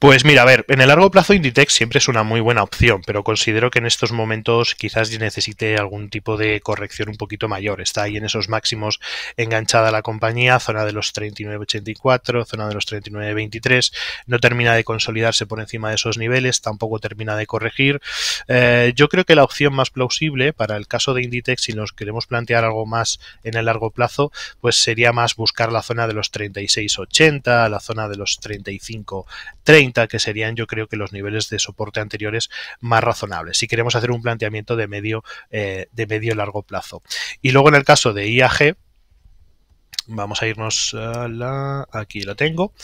Pues mira, a ver, en el largo plazo Inditex siempre es una muy buena opción, pero considero que en estos momentos quizás necesite algún tipo de corrección un poquito mayor. Está ahí en esos máximos enganchada la compañía, zona de los 39,84, zona de los 39,23, no termina de consolidarse por encima de esos niveles, tampoco termina de corregir. Yo creo que la opción más plausible para el caso de Inditex, si nos queremos plantear algo más en el largo plazo, pues sería más buscar la zona de los 36,80, la zona de los 35,30, que serían yo creo que los niveles de soporte anteriores más razonables, si queremos hacer un planteamiento de medio largo plazo. Y luego en el caso de IAG, vamos a irnos a aquí lo tengo.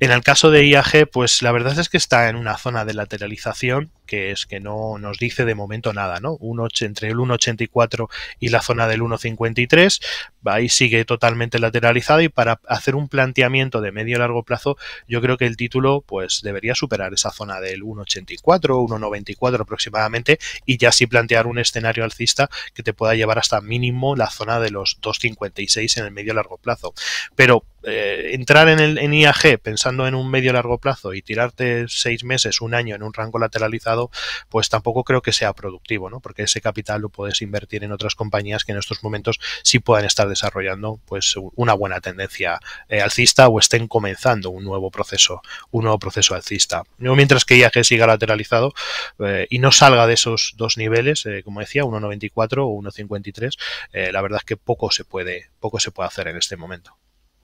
En el caso de IAG, pues la verdad es que está en una zona de lateralización que es que no nos dice de momento nada, ¿no? Entre el 1,84 y la zona del 1,53, ahí sigue totalmente lateralizado, y para hacer un planteamiento de medio largo plazo, yo creo que el título pues debería superar esa zona del 1,84, 1,94 aproximadamente, y ya sí plantear un escenario alcista que te pueda llevar hasta mínimo la zona de los 2,56 en el medio largo plazo. Pero entrar en IAG pensando en un medio largo plazo y tirarte 6 meses, un año en un rango lateralizado, pues tampoco creo que sea productivo, ¿no? Porque ese capital lo puedes invertir en otras compañías que en estos momentos sí puedan estar desarrollando pues una buena tendencia alcista, o estén comenzando un nuevo proceso alcista. Mientras que IAG siga lateralizado y no salga de esos dos niveles, como decía, 1,94 o 1,53, la verdad es que poco se puede hacer en este momento.